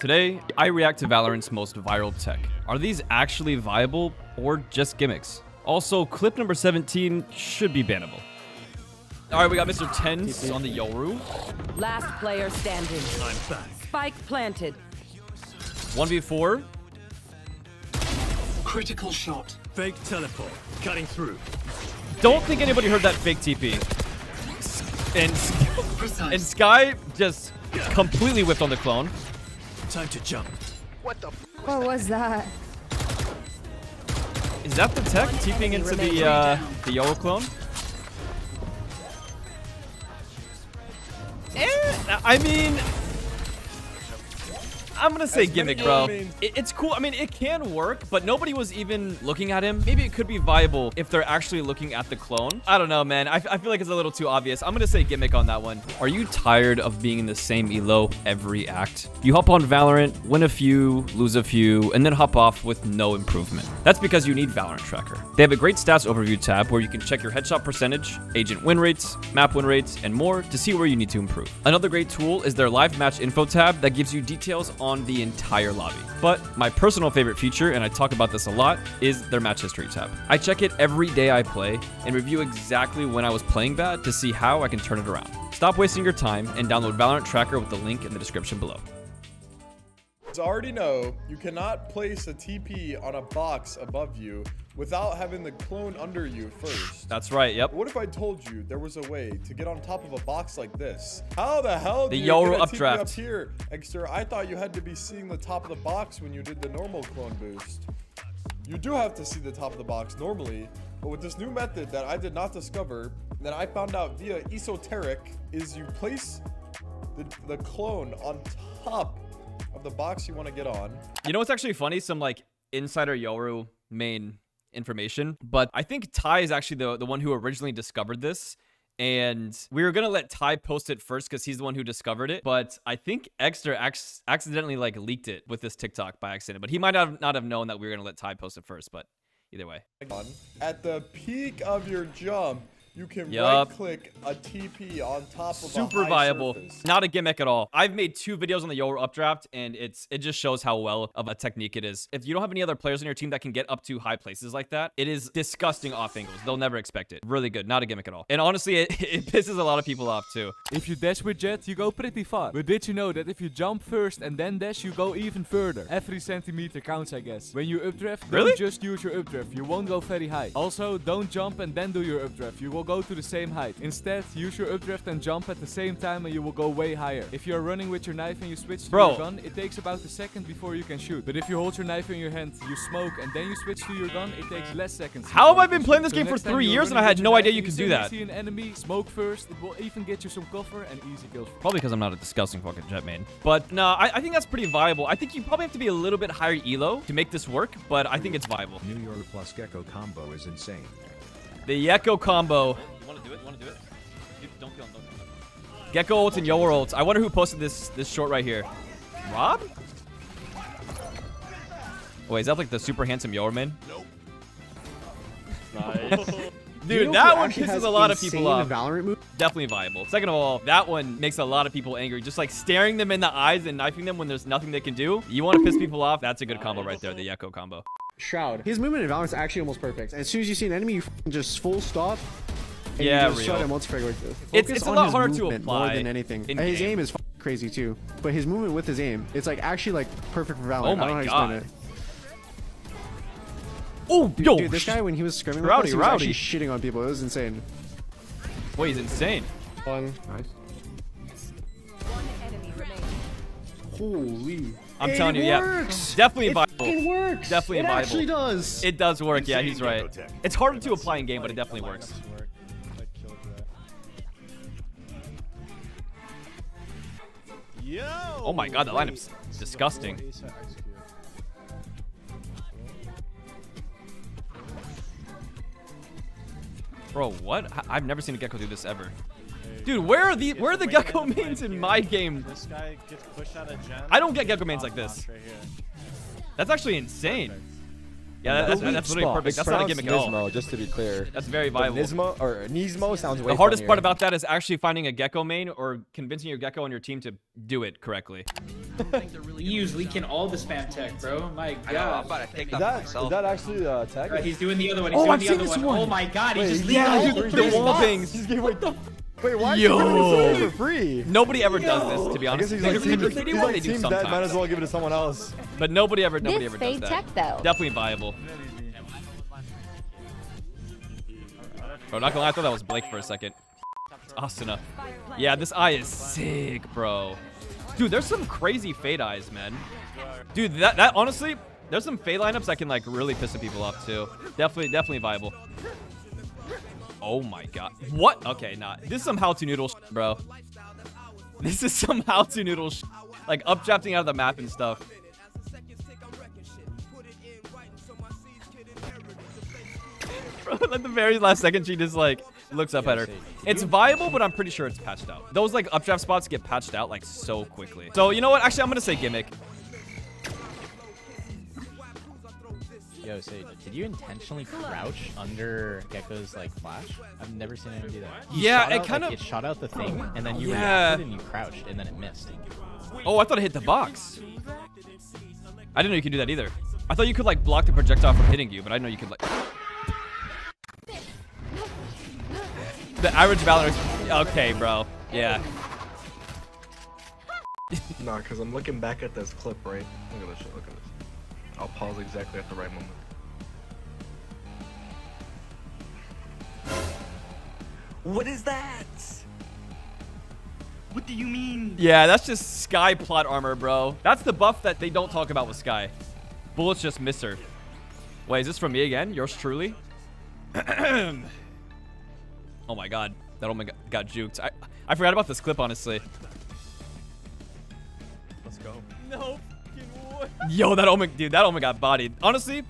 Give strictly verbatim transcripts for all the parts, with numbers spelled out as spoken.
Today, I react to Valorant's most viral tech. Are these actually viable or just gimmicks? Also, clip number seventeen should be bannable. All right, we got Mister Tense on the Yoru. Last player standing. I'm back. Spike planted. one v four. Critical shot. Fake teleport. Cutting through. Don't think anybody heard that fake T P. And, and Sky just completely whipped on the clone. Time to jump. What the f was What that? was that? Is that the tech TPing into the uh, the Yoru clone? And, I mean, I'm gonna say That's gimmick, bro. I mean. it, it's cool. I mean, it can work, but nobody was even looking at him. Maybe it could be viable if they're actually looking at the clone. I don't know, man. I, I feel like it's a little too obvious. I'm gonna say gimmick on that one. Are you tired of being in the same elo every act? You hop on Valorant, win a few, lose a few, and then hop off with no improvement. That's because you need Valorant Tracker. They have a great stats overview tab where you can check your headshot percentage, agent win rates, map win rates, and more to see where you need to improve. Another great tool is their live match info tab that gives you details on on the entire lobby. But my personal favorite feature, and I talk about this a lot, is their match history tab. I check it every day I play and review exactly when I was playing bad to see how I can turn it around. Stop wasting your time and download Valorant Tracker with the link in the description below. As I already know, you cannot place a T P on a box above you without having the clone under you first. That's right, yep. What if I told you there was a way to get on top of a box like this? How the hell do the you Yoru get a updraft. T P up here? Exter, I thought you had to be seeing the top of the box when you did the normal clone boost. You do have to see the top of the box normally, but with this new method that I did not discover, that I found out via esoteric, is you place the, the clone on top of the box you want to get on. You know what's actually funny? Some like insider Yoru main information, but I think Ty is actually the, the one who originally discovered this, and we were gonna let Ty post it first because he's the one who discovered it, but I think Exter ac accidentally like leaked it with this TikTok by accident, but he might have not have known that we were gonna let Ty post it first, but either way. At the peak of your jump, you can yep. right click a T P on top of Super a high viable. Surface. Not a gimmick at all. I've made two videos on the Yoru updraft, and it's it just shows how well of a technique it is. If you don't have any other players on your team that can get up to high places like that, it is disgusting off angles. They'll never expect it. Really good. Not a gimmick at all. And honestly, it, it pisses a lot of people off too. If you dash with Jet, you go pretty far. But did you know that if you jump first and then dash, you go even further? Every centimeter counts, I guess. When you updraft, really? Don't just use your updraft. You won't go very high. Also, don't jump and then do your updraft. You will go to the same height. Instead, use your updraft and jump at the same time and you will go way higher. If you are running with your knife and you switch to Bro. your gun, it takes about a second before you can shoot. But if you hold your knife in your hand, you smoke, and then you switch to your gun, it takes less seconds. How have I been playing this so game for three years and I had no idea you could do that? See an enemy, smoke first, it will even get you some cover and easy kills. Probably because I'm not a disgusting fucking jet main. But no, I, I think that's pretty viable. I think you probably have to be a little bit higher elo to make this work, but I think it's viable. New York plus Gekko combo is insane. The Gekko combo. You want to do it? You want to do it? Don't kill him. Don't kill him. Gekko ult and Yoru ult. I wonder who posted this this short right here. Rob? Oh, wait, is that like the super handsome Yoru man? Nope. Nice. Dude, you know that one pisses a lot of people off. Definitely viable. Second of all, that one makes a lot of people angry. Just like staring them in the eyes and knifing them when there's nothing they can do. You want to piss people off? That's a good combo right there, the Gekko combo. Shroud. His movement in Valorant is actually almost perfect. And as soon as you see an enemy, you just full stop. And yeah, you just shut him once figure. It's, it's a lot harder to apply more than anything. And his aim is crazy too. But his movement with his aim, it's like actually like perfect for Valorant. Oh my I don't know god. How to explain it. Oh, dude, yo, dude, this guy when he was scrimming, with us, he was actually shitting on people. It was insane. Wait, he's insane. One. Nice. One enemy remaining. Holy. I'm it telling you, works. yeah, definitely viable. It works. Definitely it viable. It actually does. It does work. Yeah, he's right. It's harder to apply in game, but it definitely works. Oh my god, that lineup's disgusting. Bro, what? I've never seen a Gekko do this ever. Dude, where are the where are the Gekko mains in my game? This guy gets pushed out of gen. I don't get Gekko mains like this. That's actually insane. Yeah, that's, that's literally perfect. That's not a gimmick Nismo, at all. Just to be clear. That's very viable. Nismo or Nismo sounds way The hardest funnier. part about that is actually finding a Gekko main or convincing your Gekko and your team to do it correctly. He was leaking all the spam tech, bro. My God. I know, I'm about to take that myself. Is that actually uh, tech? Right, he's doing the other one. He's oh, doing I've the seen other this one. one. Oh my God, Wait, he just yeah, leaked all the, the wall things. He's giving like the. Wait, why is Yo. for free? Nobody ever Yo. does this, to be honest. I guess he's like, they do what they do sometimes. Might as well give it to someone else. But nobody ever, nobody this ever does that. Tech, though. Definitely viable. Bro, not gonna lie, I thought that was Blake for a second. It's Asuna. Yeah, this eye is sick, bro. Dude, there's some crazy fade eyes, man. Dude, that that honestly, there's some fade lineups that can like really piss some people off too. Definitely, definitely viable. Oh my God. What? Okay, nah. This is some how-to noodle sh bro. This is some how-to noodle sh like updrafting out of the map and stuff. Bro, at the very last second, she just like looks up at her. It's viable, but I'm pretty sure it's patched out. Those like updraft spots get patched out like so quickly. So you know what? Actually, I'm gonna say gimmick. Yo, Sage, did you intentionally crouch under Gecko's like flash? I've never seen anyone do that. You yeah, it kind of like, it shot out the thing, and then you yeah. reacted and you crouched, and then it missed. Oh, I thought it hit the box. I didn't know you could do that either. I thought you could like block the projectile from hitting you, but I didn't know you could like. The average Valorant. Okay, bro. Yeah. Nah, because I'm looking back at this clip, right? Look at this shit. Look at this. I'll pause exactly at the right moment. What is that? What do you mean? Yeah, that's just Sky plot armor, bro. That's the buff that they don't talk about with Sky. Bullets just miss her. Wait, is this from me again? Yours truly? Oh my God. That Omen got, got juked. I, I forgot about this clip, honestly. Let's go. Nope. Yo, that Omen, dude, that Omen got bodied. Honestly,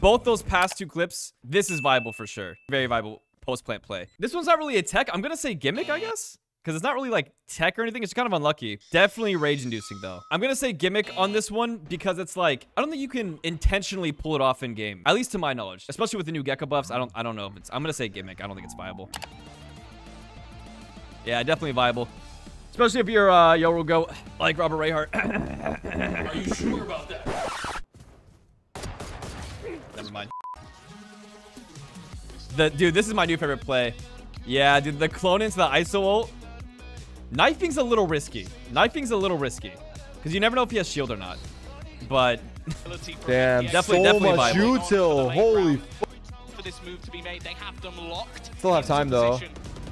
both those past two clips, this is viable for sure. Very viable post-plant play. This one's not really a tech. I'm going to say gimmick, I guess, because it's not really like tech or anything. It's kind of unlucky. Definitely rage-inducing, though. I'm going to say gimmick on this one because it's like, I don't think you can intentionally pull it off in-game, at least to my knowledge, especially with the new Gekko buffs. I don't, I don't know if it's, I'm going to say gimmick. I don't think it's viable. Yeah, definitely viable. Especially if you're uh, Yoru go like Robert Rayhart. Are you sure about that? Never mind. The dude, this is my new favorite play. Yeah, dude, the clone into the Iso ult. Knifing's a little risky. Knifing's a little risky because you never know if he has shield or not. But damn, definitely, so definitely much util. Holy. For this move to be made, they have them locked. Still have time though.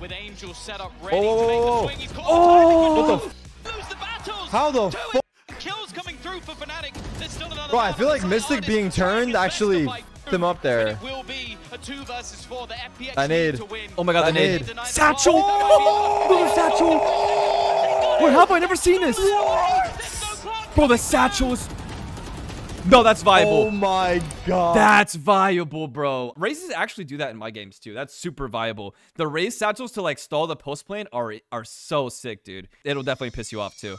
With Angel set up ready oh, to make the swing. He's caught oh, what the f lose the battles. How the f kills coming through for Fnatic. There's still another Bro, I feel like Mystic being turned actually f them up there. It will be a two versus four. The F P X I need to win. Oh my God, I need Satchel! Oh, oh, oh, Satchel! Oh, Wait, how have I never seen this? What? Bro, the Satchels. No, that's viable. Oh my God. That's viable, bro. Razes actually do that in my games too. That's super viable. The Raze satchels to like stall the post plane are, are so sick, dude. It'll definitely piss you off too.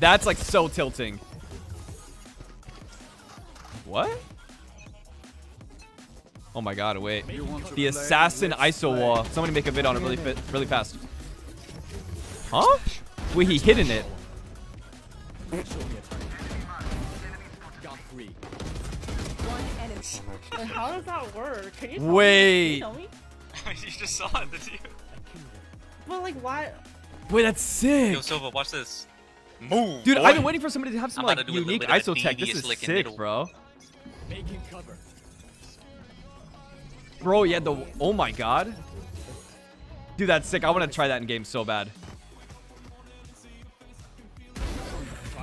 That's like so tilting. What? Oh my God, wait. The assassin Iso wall. Somebody make a vid on it really, fit, really fast. Huh? Wait, he hid in it. Like, how does that work? Can you tell Wait. me? Can you tell me? You just saw it, did you? Well, like, why? Wait, that's sick. Yo, Silva, watch this. Move. Dude, boy. I've been waiting for somebody to have some, I'm like, unique I S O tech. This is sick, middle. bro. Making cover. Bro, yeah, the. Oh my God. Dude, that's sick. I want to try that in game so bad.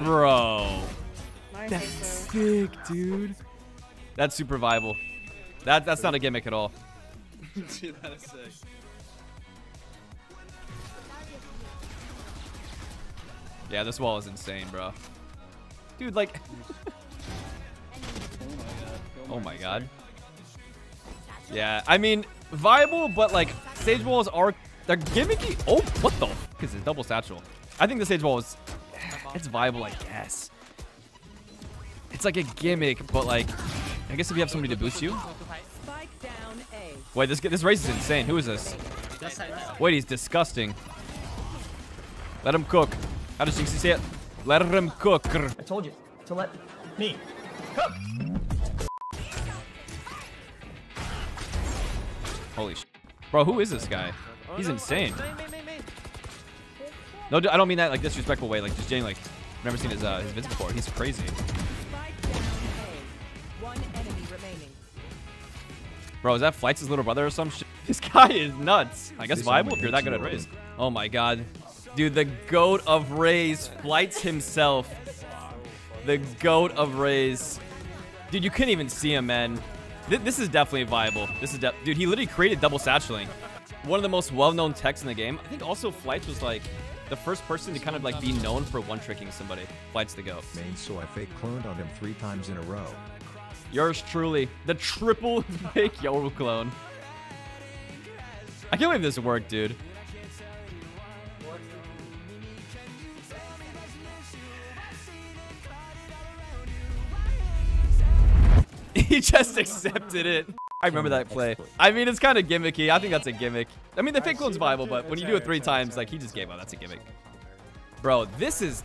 Bro. That's sick, dude. That's super viable. That that's not a gimmick at all. Dude, that is sick. Yeah, this wall is insane, bro. Dude, like. Oh my God. Yeah, I mean, viable, but like Sage walls are they're gimmicky. Oh, what the? Because it's double satchel. I think the Sage wall is it's viable, I guess. It's like a gimmick, but like. I guess if you have somebody to boost you. Wait, this this Raze is insane. Who is this? Wait, he's disgusting. Let him cook. How does Jinxie say it? Let him cook. I told you to let me cook. Holy sh! Bro, who is this guy? He's insane. No, I don't mean that like disrespectful way. Like just getting like, I've never seen his uh, his vids before. He's crazy. Bro, is that Flights' his little brother or some shit? This guy is nuts. I guess viable if you're that good at Raze. Oh my god. Dude, the GOAT of Raze. Flights himself. The GOAT of Raze. Dude, you couldn't even see him, man. Th this is definitely viable. This is de Dude, he literally created double satcheling. One of the most well-known techs in the game. I think also Flights was like the first person to kind of like be known for one-tricking somebody. Flights the GOAT. Main, so I fake cloned on him three times in a row. Yours truly, the triple fake Yoru clone. I can't believe this worked, dude. He just accepted it. I remember that play. I mean, it's kind of gimmicky. I think that's a gimmick. I mean, the fake clone's viable, but when you do it three times, like he just gave up. That's a gimmick. Bro, this is...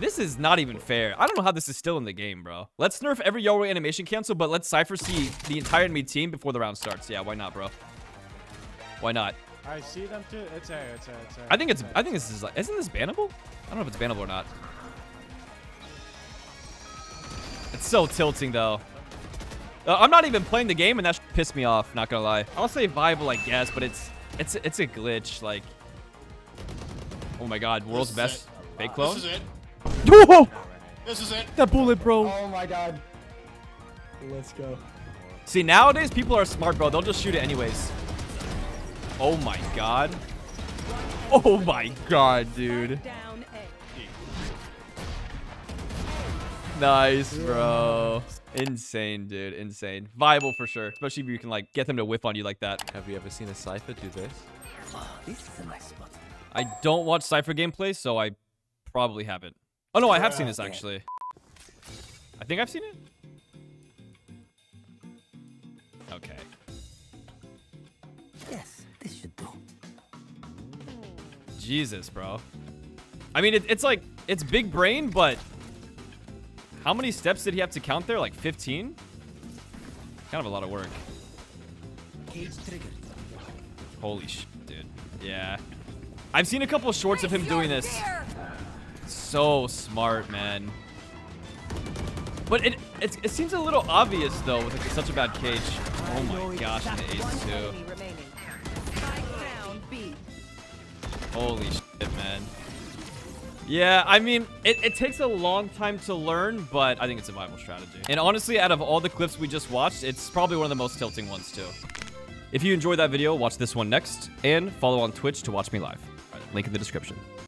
This is not even fair. I don't know how this is still in the game, bro. Let's nerf every Yoru animation cancel, but let's Cypher see the entire enemy team before the round starts. Yeah, why not, bro? Why not? I see them too. It's A, it's A, it's A. I think it's, I think this is, like, isn't this bannable? I don't know if it's bannable or not. It's so tilting, though. Uh, I'm not even playing the game, and that pissed me off, not gonna lie. I'll say viable, I guess, but it's, it's, it's a glitch, like. Oh my god, world's best fake clone? This is it. Whoa! This is it. That bullet, bro. Oh my god. Let's go. See, nowadays people are smart, bro. They'll just shoot it anyways. Oh my god. Oh my god, dude. Nice, bro. Insane, dude. Insane. Viable for sure. Especially if you can like get them to whiff on you like that. Have you ever seen a Cypher do this? Oh, this is a nice spot. I don't watch Cypher gameplay, so I probably haven't. Oh no, I have seen this actually. I think I've seen it. Okay. Yes, this should do. Jesus, bro. I mean, it, it's like it's big brain, but how many steps did he have to count there? Like fifteen? Kind of a lot of work. Holy shit, dude. Yeah. I've seen a couple of shorts of him doing this. So smart, man. But it, it it seems a little obvious though with like, such a bad cage. Oh my gosh, and the ace too. Holy shit, man. Yeah, I mean, it, it takes a long time to learn, but I think it's a viable strategy. And honestly, out of all the clips we just watched, it's probably one of the most tilting ones too. If you enjoyed that video, watch this one next, and follow on Twitch to watch me live. Link in the description.